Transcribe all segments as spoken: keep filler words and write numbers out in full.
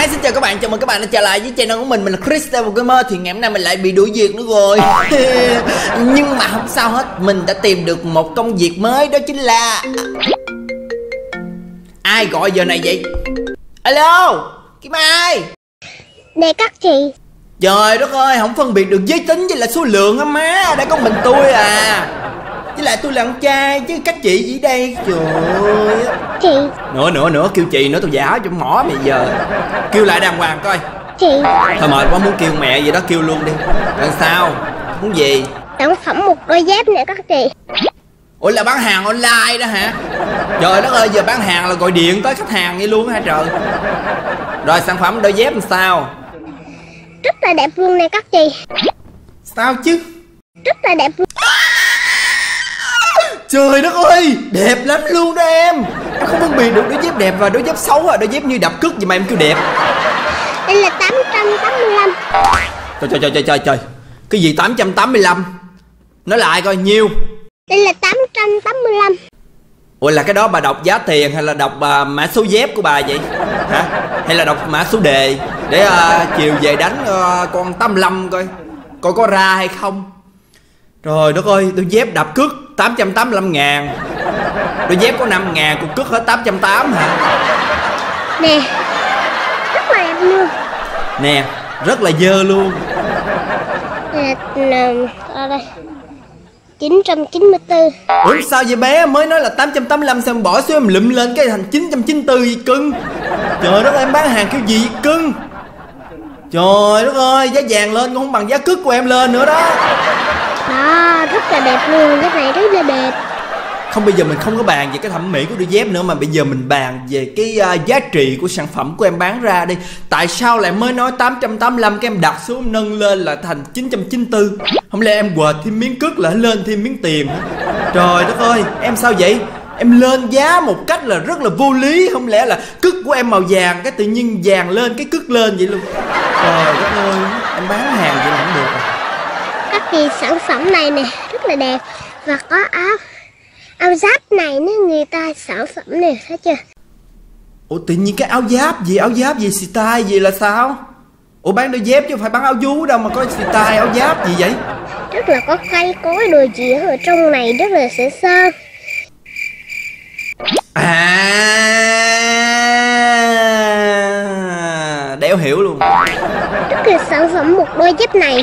Hi, xin chào các bạn, chào mừng các bạn đã trở lại với channel của mình. Mình là Cris Devil Gamer. Thì ngày hôm nay mình lại bị đuổi việc nữa rồi. Nhưng mà không sao hết, mình đã tìm được một công việc mới, đó chính là... Ai gọi giờ này vậy? Alo, kiếm ai? Nè các chị. Trời đất ơi, không phân biệt được giới tính với là số lượng á má. Đã có mình tôi à. Với lại tôi là con trai chứ các chị gì đây. Trời ơi. Chị. Nữa nữa nữa kêu chị nữa tôi giả cho mỏ bây giờ. Kêu lại đàng hoàng coi. Chị. Thôi mệt quá muốn kêu mẹ vậy đó, kêu luôn đi. Làm sao? Muốn gì? Tặng phẩm một đôi dép nè các chị. Ủa là bán hàng online đó hả? Trời đất ơi, giờ bán hàng là gọi điện tới khách hàng vậy luôn hả trời. Rồi sản phẩm đôi dép làm sao? Rất là đẹp luôn nè các chị. Sao chứ? Rất là đẹp luôn. Trời đất ơi, đẹp lắm luôn đó em. Em không phân biệt được đôi dép đẹp và đôi dép xấu à. Đôi dép như đập cứt vậy mà em kêu đẹp. Đây là tám trăm tám mươi lăm. Trời trời trời trời trời. Cái gì tám trăm tám mươi lăm? Nói lại coi nhiêu. Đây là tám trăm tám mươi lăm. Ủa là cái đó bà đọc giá tiền hay là đọc uh, mã số dép của bà vậy? Hả? Hay là đọc mã số đề? Để uh, chiều về đánh uh, con tám mươi lăm coi. Coi có ra hay không. Trời đất ơi, đôi dép đạp cước tám trăm tám mươi lăm ngàn. Đôi dép có năm ngàn, cục cước hết tám trăm tám mươi hả? Nè, rất là đẹp luôn. Nè, rất là dơ luôn. Nè, à, đây chín trăm chín mươi tư. Ủa sao vậy bé, mới nói là tám trăm tám mươi lăm sao bỏ số em lụm lên cái thành chín trăm chín mươi tư gì cưng. Trời đất ơi, em bán hàng kiểu gì cưng. Trời đất ơi, giá vàng lên cũng không bằng giá cước của em lên nữa đó. Đó, rất là đẹp luôn, cái này rất là đẹp. Không, bây giờ mình không có bàn về cái thẩm mỹ của đôi dép nữa, mà bây giờ mình bàn về cái uh, giá trị của sản phẩm của em bán ra đi. Tại sao lại mới nói tám trăm tám mươi lăm, cái em đặt xuống nâng lên là thành chín trăm chín mươi tư? Không lẽ em quệt thêm miếng cước là lên thêm miếng tiền? Trời đất ơi, em sao vậy? Em lên giá một cách là rất là vô lý. Không lẽ là cước của em màu vàng, cái tự nhiên vàng lên, cái cước lên vậy luôn. Trời đất ơi, em bán hàng vậy là không được à. Các chị, sản phẩm này nè, rất là đẹp. Và có áo áo giáp này nếu người ta sản phẩm này thấy chưa. Ủa tự nhiên cái áo giáp gì, áo giáp gì, xì tai gì là sao? Ủa bán đôi dép chứ phải bán áo vú đâu mà có xì tai áo giáp gì vậy. Rất là có cây cối đồ gì ở trong này, rất là sẽ sơ. À, đéo hiểu luôn. Rất là sản phẩm một đôi dép này.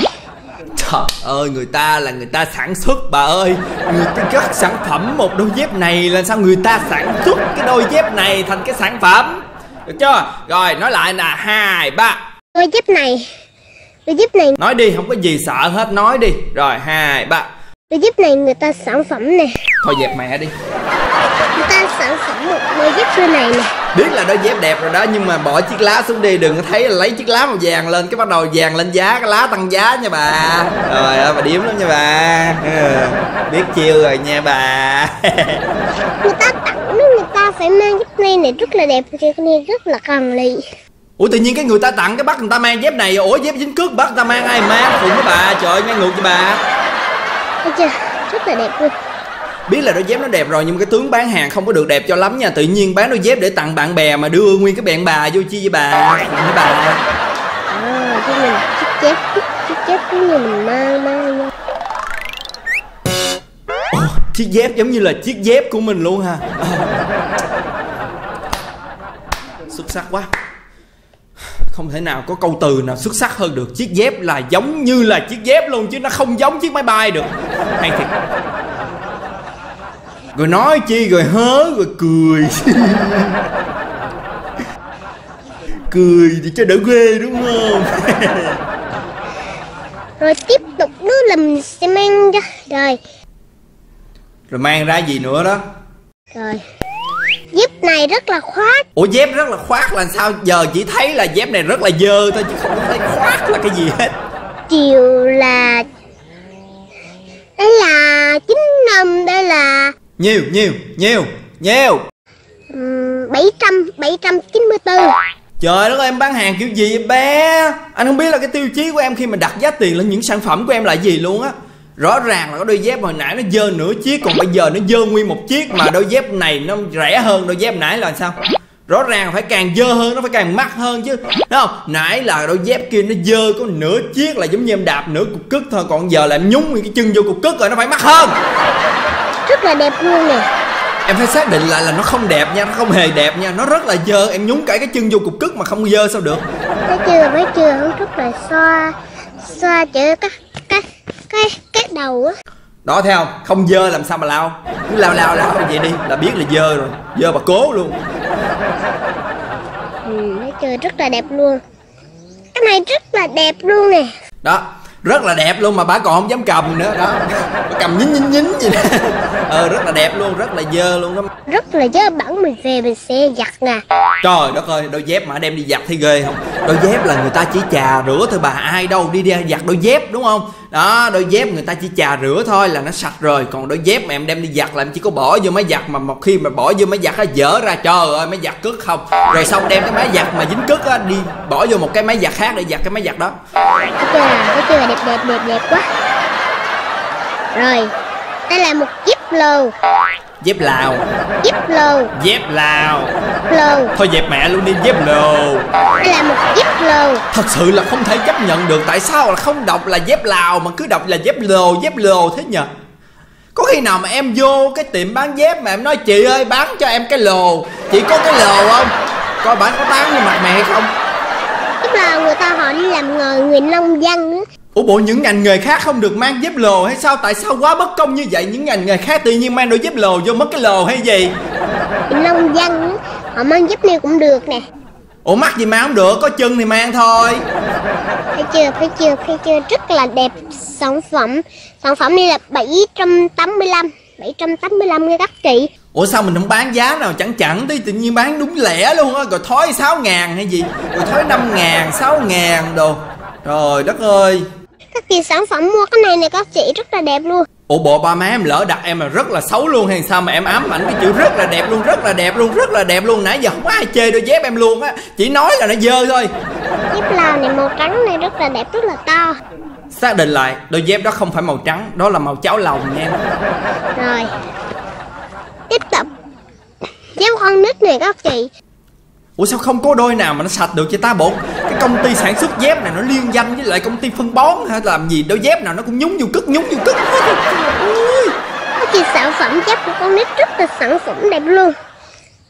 Trời ơi, người ta là người ta sản xuất bà ơi. Người ta cất sản phẩm một đôi dép này là sao người ta sản xuất cái đôi dép này thành cái sản phẩm. Được chưa? Rồi nói lại là hai, ba. Đôi dép này. Đôi dép này. Nói đi, không có gì sợ hết, nói đi. Rồi hai, ba. Đôi dép này người ta sản phẩm nè. Thôi dẹp mẹ đi. Người ta sản phẩm một đôi dép xưa này nè. Biết là đôi dép đẹp rồi đó, nhưng mà bỏ chiếc lá xuống đi. Đừng có thấy là lấy chiếc lá màu vàng lên, cái bắt đầu vàng lên giá, cái lá tăng giá nha bà. Trời ơi, bà điếm lắm nha bà. Ừ, biết chiêu rồi nha bà. Người ta tặng, người ta phải mang dép này này rất là đẹp, cái này rất là cần lì. Ủa tự nhiên cái người ta tặng cái bắt người ta mang dép này. Ủa dép dính cước bắt người ta mang, ai mang phụ với bà. Trời ơi, ngang ngược với bà. Thấy chưa, rất là đẹp luôn. Biết là đôi dép nó đẹp rồi nhưng mà cái tướng bán hàng không có được đẹp cho lắm nha. Tự nhiên bán đôi dép để tặng bạn bè mà đưa nguyên cái bạn bà vô chi với bà. Với bà. À, chứ mình chiếc dép, chiếc dép giống như mình mang mang nha. Ồ, chiếc dép giống như là chiếc dép của mình luôn ha. À, xuất sắc quá. Không thể nào có câu từ nào xuất sắc hơn được. Chiếc dép là giống như là chiếc dép luôn chứ nó không giống chiếc máy bay được. Hay thiệt. Rồi nói chi rồi hớ rồi cười. Cười thì cho đỡ ghê đúng không? Rồi tiếp tục nữa là mình sẽ mang ra. Rồi Rồi mang ra gì nữa đó. Rồi dép này rất là khoát. Ủa dép rất là khoát là sao? Giờ chỉ thấy là dép này rất là dơ thôi chứ không có thấy khoát là cái gì hết. Chiều là đây là chín năm, đây là nhiều nhiều nhiều nhiều bảy trăm bảy trăm chín mươi tư. Trời đất ơi, em bán hàng kiểu gì vậy bé? Anh không biết là cái tiêu chí của em khi mà đặt giá tiền lên những sản phẩm của em là gì luôn á. Rõ ràng là có đôi dép hồi nãy nó dơ nửa chiếc, còn bây giờ nó dơ nguyên một chiếc, mà đôi dép này nó rẻ hơn đôi dép nãy là sao? rõ ràng phải càng dơ hơn, nó phải càng mắc hơn chứ, đúng không? Nãy là đôi dép kia nó dơ có nửa chiếc là giống như em đạp nửa cục cứt thôi, còn giờ là em nhúng nguyên cái chân vô cục cứt rồi, nó phải mắc hơn. Rất là đẹp luôn nè. Em phải xác định lại là nó không đẹp nha, nó không hề đẹp nha, nó rất là dơ. Em nhúng cả cái chân vô cục cứt mà không dơ sao được. Cái chưa mới chưa không rất là xoa xoa chữ cái cái cái cái đầu á. Đó, thấy không? Không dơ làm sao mà lao. Cứ lao lao lao vậy đi là biết là dơ rồi, dơ bà cố luôn. Ừ, nó chơi rất là đẹp luôn. Cái này rất là đẹp luôn nè. Đó, rất là đẹp luôn mà bà còn không dám cầm nữa đó. Bà cầm nhín nhín nhín gì đó. Ờ, rất là đẹp luôn, rất là dơ luôn đó. Rất là dơ bẩn, mình về mình sẽ giặt nè. Trời đất ơi, đôi dép mà đem đi giặt thấy ghê không? Đôi dép là người ta chỉ chà rửa thôi bà, ai đâu đi đi giặt đôi dép, đúng không? Đó, đôi dép người ta chỉ chà rửa thôi là nó sạch rồi. Còn đôi dép mà em đem đi giặt là em chỉ có bỏ vô máy giặt, mà một khi mà bỏ vô máy giặt nó dở ra, trời ơi máy giặt cứt không. Rồi xong đem cái máy giặt mà dính cứt á đi bỏ vô một cái máy giặt khác để giặt cái máy giặt đó. Cái chơi là đẹp đẹp đẹp đẹp quá. Rồi, đây là một dép lầu. Dép lào. Dép lầu. Dép lào. Lầu. Thôi dẹp mẹ luôn đi, dép lầu. Đây là một dép lầu. Thật sự là không thể chấp nhận được, tại sao là không đọc là dép lào mà cứ đọc là dép lồ, dép lồ thế nhờ? Có khi nào mà em vô cái tiệm bán dép mà em nói chị ơi bán cho em cái lồ, chị có cái lồ không? Coi bán có bán như mặt mày hay không? Dép lào người ta họ đi làm nghề người nông dân. Ủa bộ những ngành nghề khác không được mang dép lồ hay sao? Tại sao quá bất công như vậy? Những ngành nghề khác tự nhiên mang đôi dép lồ vô mất cái lồ hay gì? Nông dân họ mang dép leo cũng được nè. Ủa mắc gì mà không được, có chân thì mang thôi. Phải chưa, phải chưa, phải chưa, rất là đẹp. Sản phẩm, sản phẩm này là bảy trăm tám mươi lăm, bảy trăm tám mươi lăm nghe các chị. Ủa sao mình không bán giá nào chẳng chẳng tí, tự nhiên bán đúng lẻ luôn á, rồi thói sáu ngàn hay gì, rồi thói năm ngàn, sáu ngàn đồ. Trời đất ơi. Các chị sản phẩm mua cái này này các chị rất là đẹp luôn. Ủa bộ ba má em lỡ đặt em là rất là xấu luôn hay sao mà em ám ảnh cái chữ rất là đẹp luôn, rất là đẹp luôn, rất là đẹp luôn. Nãy giờ không ai chê đôi dép em luôn á, chỉ nói là nó dơ thôi. Dép lào này màu trắng này rất là đẹp, rất là to. Xác định lại, đôi dép đó không phải màu trắng, đó là màu cháo lòng nha. Rồi, tiếp tục dép con nít này các chị. Ủa sao không có đôi nào mà nó sạch được vậy ta bộ? Cái công ty sản xuất dép này nó liên danh với lại công ty phân bón hay làm gì, đôi dép nào nó cũng nhúng vô cứt, nhúng vô cứt. Cái chị sản phẩm dép của con nít rất là sản phẩm đẹp luôn.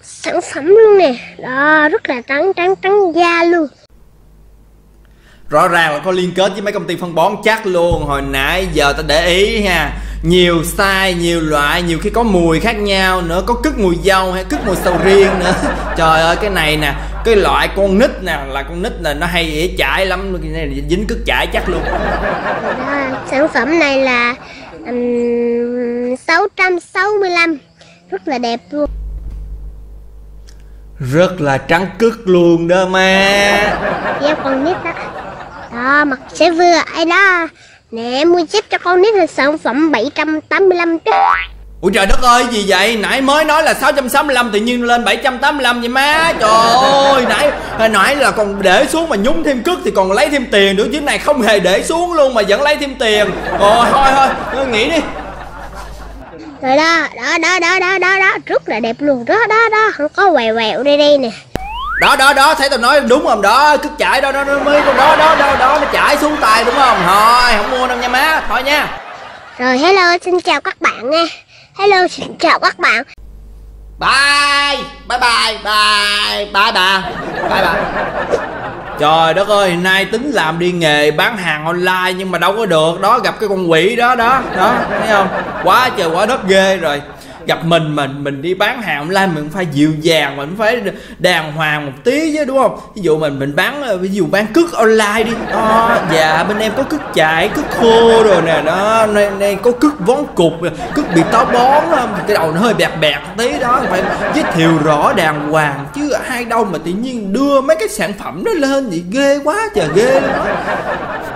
Sản phẩm luôn nè. Đó, rất là trắng trắng trắng da luôn. Rõ ràng là có liên kết với mấy công ty phân bón chắc luôn. Hồi nãy giờ ta để ý ha, nhiều size, nhiều loại, nhiều khi có mùi khác nhau nữa, có cứt mùi dâu hay cứt mùi sầu riêng nữa. Trời ơi cái này nè, cái loại con nít nè, là con nít là nó hay ỉa chải lắm, cái này dính cứt chải chắc luôn. À, sản phẩm này là um, sáu trăm sáu mươi lăm, rất là đẹp luôn. Rất là trắng cứt luôn đó má. Dạ con nít đó. Đó, mặt sẽ vừa ai đó. Nè mua chip cho con nít là sản phẩm bảy trăm tám mươi lăm chứ. Ủa trời đất ơi gì vậy? Nãy mới nói là sáu trăm sáu mươi lăm tự nhiên lên bảy trăm tám mươi lăm vậy má. Trời ơi nãy hồi nãy là còn để xuống mà nhúng thêm cứt thì còn lấy thêm tiền nữa, chứ này không hề để xuống luôn mà vẫn lấy thêm tiền. Ồ thôi thôi nghỉ đi. Rồi đó, đó đó đó đó đó đó, rất là đẹp luôn đó đó đó, không có quẹo quẹo đi đi nè. Đó đó đó, thấy tao nói đúng không? Đó, cứt chải đó, đó nó mới đó đó đó đó, đó nó chảy xuống tay đúng không? Thôi, không mua đâu nha má, thôi nha. Rồi hello, xin chào các bạn nha. Hello, xin chào các bạn. Bye, bye bye, bye bye bà. Bye bye. Trời đất ơi, nay tính làm đi nghề bán hàng online nhưng mà đâu có được, đó gặp cái con quỷ đó đó, đó, thấy không? Quá trời quá đất ghê rồi. Gặp mình mình mình đi bán hàng online mình phải dịu dàng, mình phải đàng hoàng một tí chứ đúng không? Ví dụ mình mình bán ví dụ bán cứt online đi. Đó, dạ bên em có cứt chải, cứt khô rồi nè, đó nay nay có cứt vón cục, cứt bị táo bón, cái đầu nó hơi bẹt bẹt tí đó, phải giới thiệu rõ đàng hoàng chứ ai đâu mà tự nhiên đưa mấy cái sản phẩm đó lên thì ghê quá trời ghê luôn đó.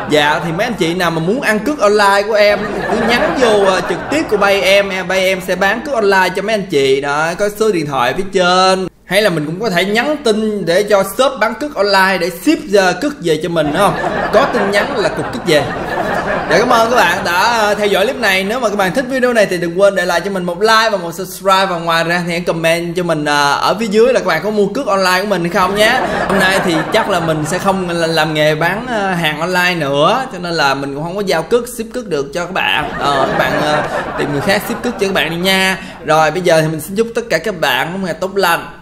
Dạ thì mấy anh chị nào mà muốn ăn cứt online của em cứ nhắn vô trực tiếp của bay em, bay em sẽ bán cứt online cho mấy anh chị đó, có số điện thoại phía trên. Hay là mình cũng có thể nhắn tin để cho shop bán cứt online để ship giờ cứt về cho mình, đúng không? Có tin nhắn là cục cứt về. Dạ, cảm ơn các bạn đã theo dõi clip này. Nếu mà các bạn thích video này thì đừng quên để lại cho mình một like và một subscribe. Và ngoài ra thì hãy comment cho mình ở phía dưới là các bạn có mua cước online của mình hay không nhé. Hôm nay thì chắc là mình sẽ không làm nghề bán hàng online nữa, cho nên là mình cũng không có giao cước, ship cước được cho các bạn. Ờ, các bạn tìm người khác ship cước cho các bạn đi nha. Rồi bây giờ thì mình xin chúc tất cả các bạn một ngày tốt lành.